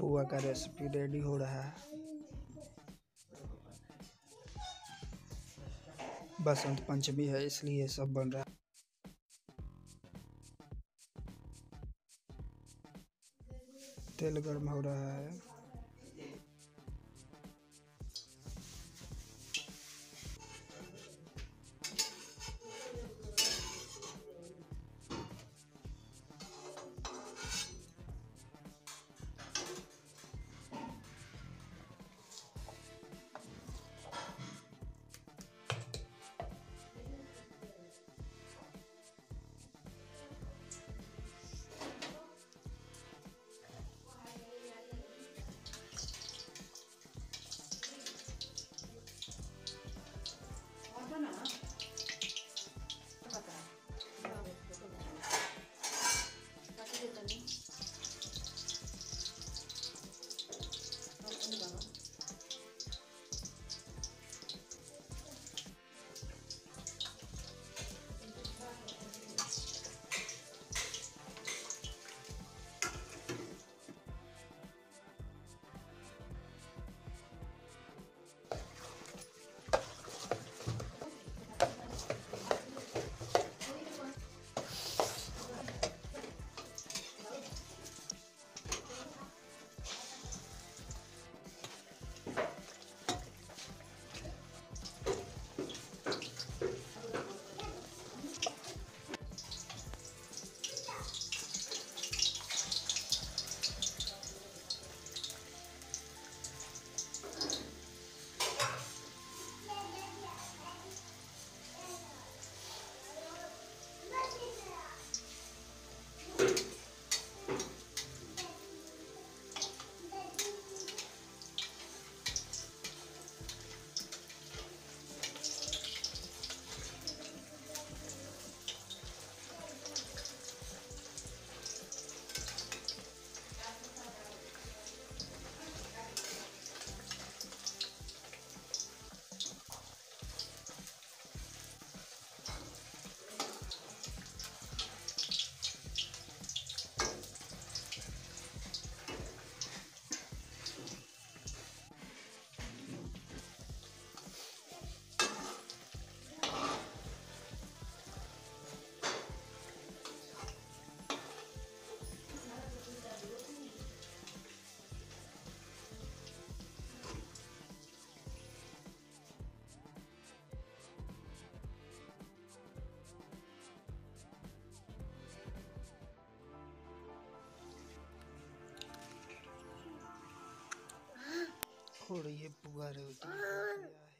पुवा का recipe ready हो रहा है। बसंत पंचमी है इसलिए सब बन रहा है। तेल गर्म हो रहा है। हो रही है पुआ रोटी।